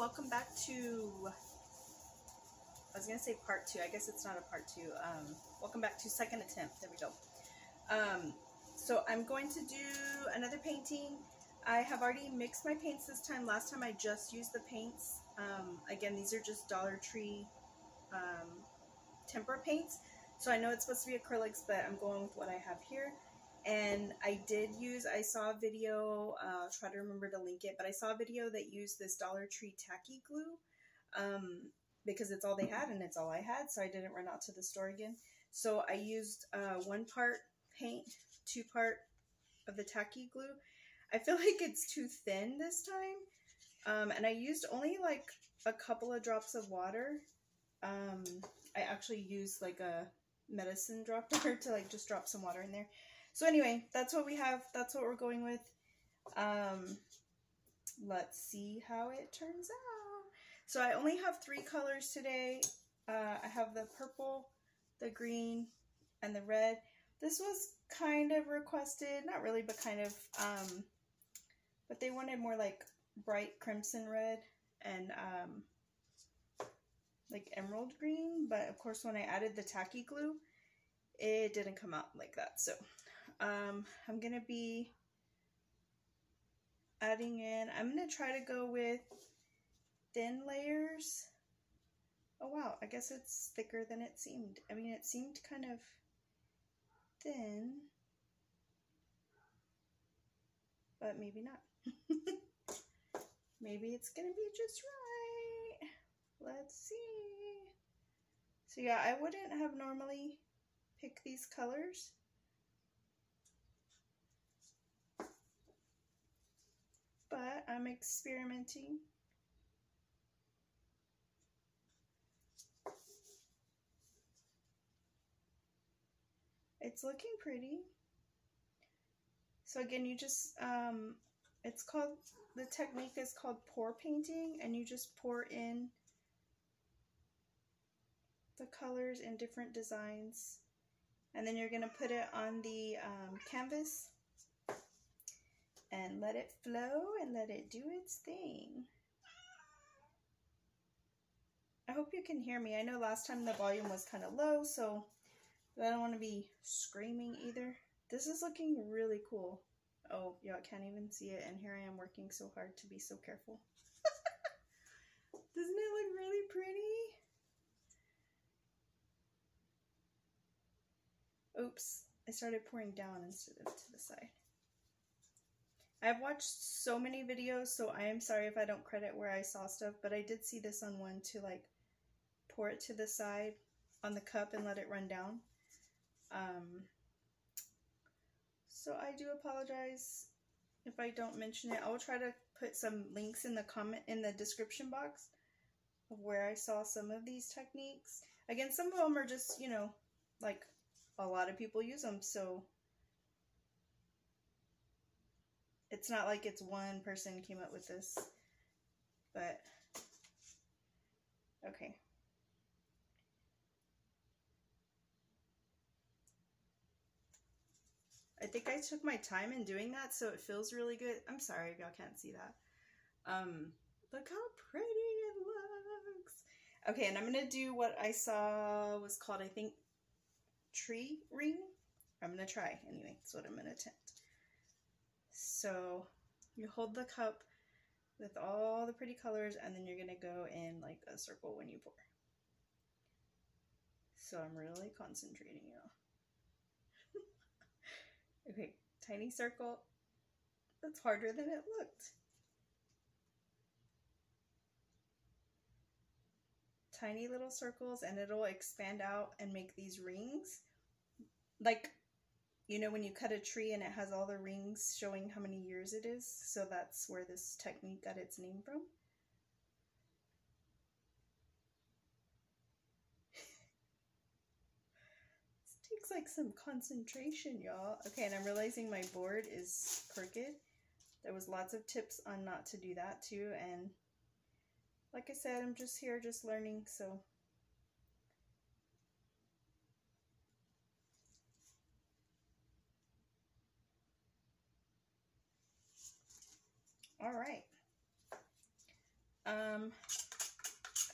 welcome back to, I was going to say part two. I guess it's not a part two. Welcome back to second attempt. There we go. So I'm going to do another painting. I have already mixed my paints this time. Last time I just used the paints. Again, these are just Dollar Tree tempera paints. So I know it's supposed to be acrylics, but I'm going with what I have here. And I did use, I saw a video, I'll try to remember to link it, but I saw a video that used this Dollar Tree tacky glue because it's all they had and it's all I had, so I didn't run out to the store again. So I used one part paint, two part of the tacky glue. I feel like it's too thin this time, and I used only like a couple of drops of water. I actually used like a medicine dropper to like just drop some water in there. So anyway, that's what we have. That's what we're going with. Let's see how it turns out. So I only have three colors today. I have the purple, the green, and the red. This was kind of requested, not really, but kind of, but they wanted more like bright crimson red and like emerald green. But of course, when I added the tacky glue, it didn't come out like that. So I'm going to be adding in, I'm going to try to go with thin layers. Oh, wow. I guess it's thicker than it seemed. I mean, it seemed kind of thin, but maybe not. Maybe it's going to be just right. Let's see. So yeah, I wouldn't have normally picked these colors. But I'm experimenting. It's looking pretty. So again, you just, it's called, the technique is called pour painting, and you just pour in the colors in different designs, and then you're gonna put it on the canvas and let it flow and let it do its thing. I hope you can hear me. I know last time the volume was kind of low, so I don't want to be screaming either. This is looking really cool. Oh, y'all can't even see it, and here I am working so hard to be so careful. Doesn't it look really pretty? Oops, I started pouring down instead of to the side. I've watched so many videos, so I am sorry if I don't credit where I saw stuff, but I did see this on one to like pour it to the side on the cup and let it run down. So I do apologize if I don't mention it. I will try to put some links in the comment in the description box of where I saw some of these techniques. Again, some of them are just, you know, like a lot of people use them, so it's not like it's one person came up with this, but okay. I think I took my time in doing that, so it feels really good. I'm sorry if y'all can't see that. Look how pretty it looks. Okay, and I'm going to do what I saw was called, I think, tree ring. I'm going to try anyway. That's what I'm going to attempt. So you hold the cup with all the pretty colors, and then you're going to go in like a circle when you pour. So I'm really concentrating, y'all. Okay, tiny circle. That's harder than it looked. Tiny little circles, and it'll expand out and make these rings. Like, you know, when you cut a tree and it has all the rings showing how many years it is, so that's where this technique got its name from. This takes like some concentration, y'all. Okay, and I'm realizing my board is crooked. There was lots of tips on not to do that too, and like I said, I'm just here just learning, so all right.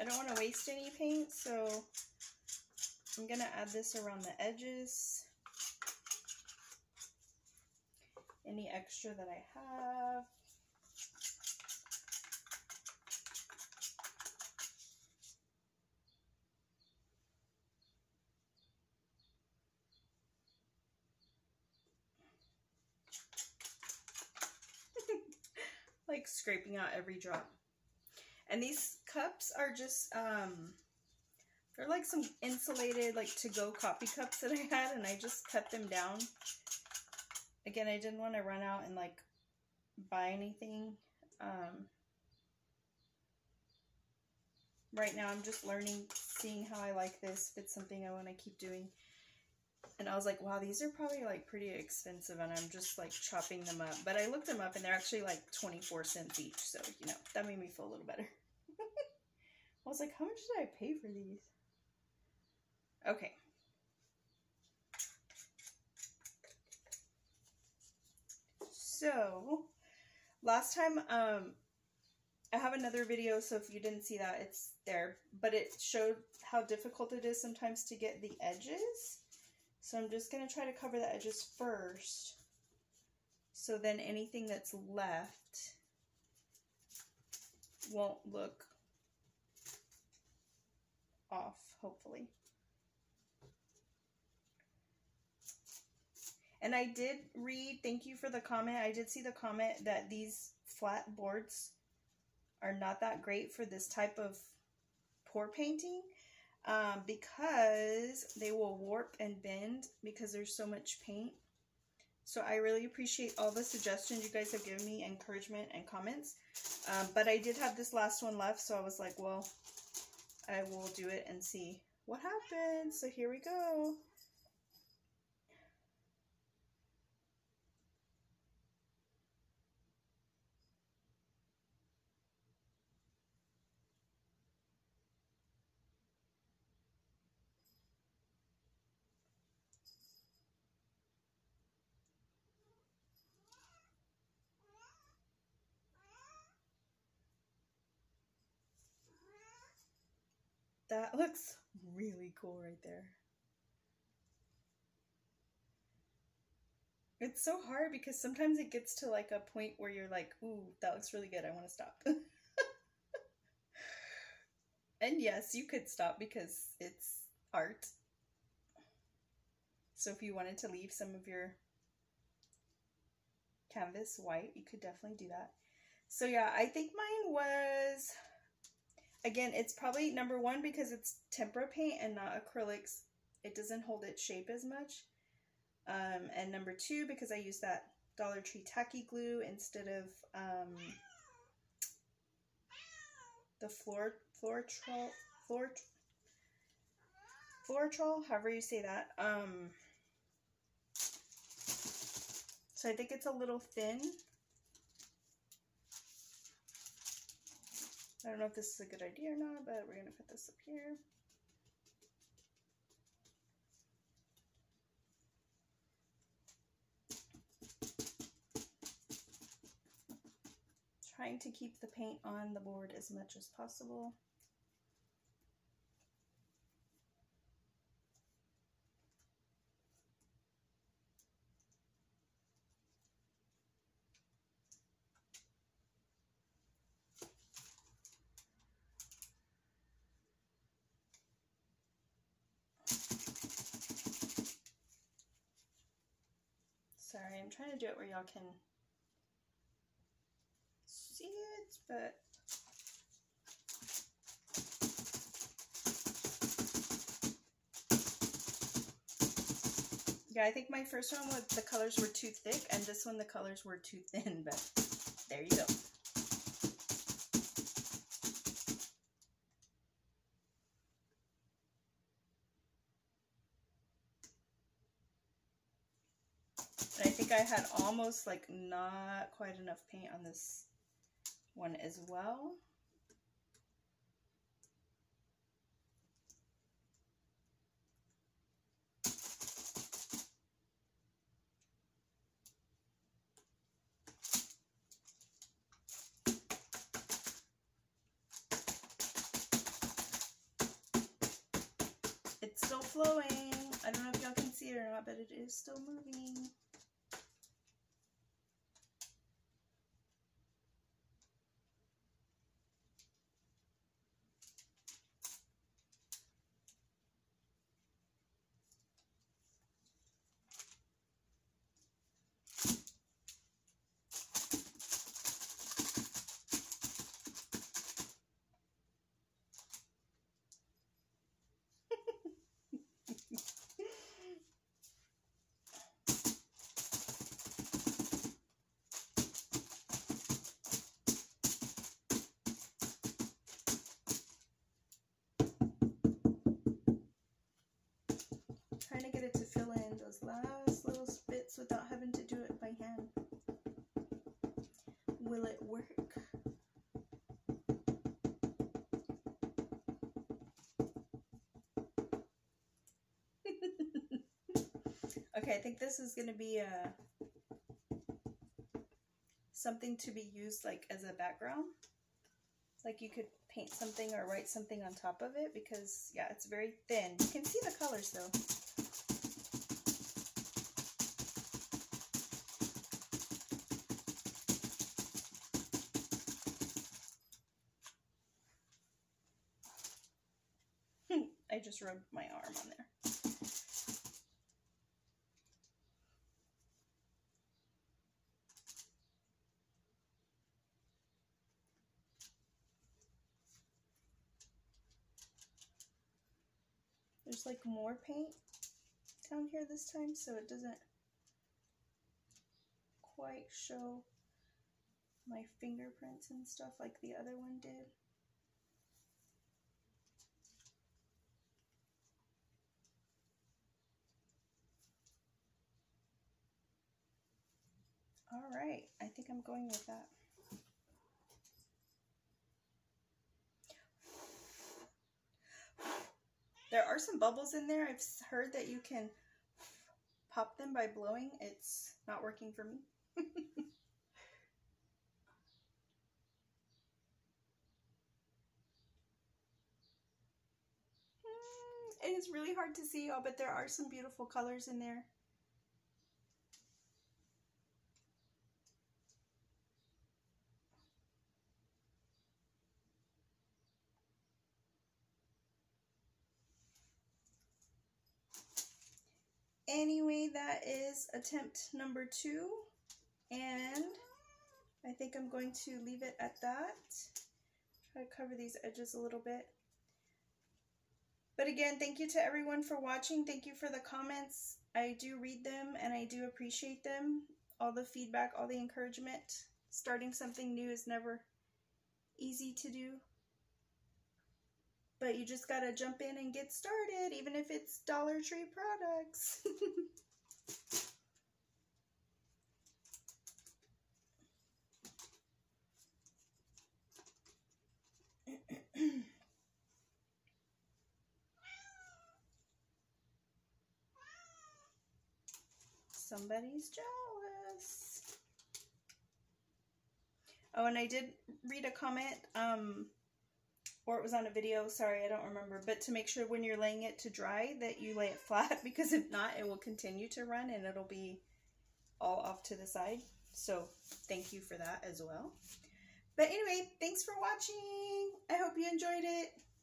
I don't want to waste any paint, so I'm going to add this around the edges. Any extra that I have. Like scraping out every drop. And these cups are just, they're like some insulated, like to-go coffee cups that I had, and I just cut them down. Again, I didn't want to run out and like buy anything. Right now I'm just learning, seeing how I like this, if it's something I want to keep doing. And I was like, wow, these are probably like pretty expensive, and I'm just like chopping them up. But I looked them up and they're actually like 24 cents each. So, you know, that made me feel a little better. I was like, how much did I pay for these? Okay. So, last time, I have another video, so if you didn't see that, it's there. But it showed how difficult it is sometimes to get the edges. So I'm just going to try to cover the edges first. So then anything that's left won't look off, hopefully. And I did read, thank you for the comment, I did see the comment that these flat boards are not that great for this type of pour painting because they will warp and bend because there's so much paint. So I really appreciate all the suggestions you guys have given me, encouragement and comments. But I did have this last one left, so I was like, well, I will do it and see what happens. So here we go. That looks really cool right there. It's so hard because sometimes it gets to like a point where you're like, ooh, that looks really good. I want to stop. And yes, you could stop because it's art. So if you wanted to leave some of your canvas white, you could definitely do that. So yeah, I think mine was... Again, it's probably number one because it's tempera paint and not acrylics. It doesn't hold its shape as much. And number two, because I used that Dollar Tree tacky glue instead of the Floor Troll, however you say that. So I think it's a little thin. I don't know if this is a good idea or not, but we're going to put this up here. Trying to keep the paint on the board as much as possible. Sorry, I'm trying to do it where y'all can see it, but yeah, I think my first one was the colors were too thick, and this one the colors were too thin, but there you go. I had almost like not quite enough paint on this one as well. flowing. I don't know if y'all can see it or not, but it is still moving. Trying to get it to fill in those last little bits without having to do it by hand. Will it work? Okay, I think this is going to be something to be used like as a background. Like you could paint something or write something on top of it because, yeah, it's very thin. You can see the colors though. I just rubbed my arm on there. There's like more paint down here this time, so it doesn't quite show my fingerprints and stuff like the other one did. All right, I think I'm going with that. There are some bubbles in there. I've heard that you can pop them by blowing. It's not working for me. It is really hard to see, y'all, but there are some beautiful colors in there. Anyway, that is attempt number 2, and I think I'm going to leave it at that. Try to cover these edges a little bit. But again, thank you to everyone for watching. Thank you for the comments. I do read them, and I do appreciate them. All the feedback, all the encouragement. Starting something new is never easy to do. But you just gotta jump in and get started, even if it's Dollar Tree products. Somebody's jealous. Oh, and I did read a comment, or it was on a video, sorry, I don't remember, but to make sure when you're laying it to dry that you lay it flat, because if not, it will continue to run and it'll be all off to the side. So thank you for that as well. But anyway, thanks for watching. I hope you enjoyed it.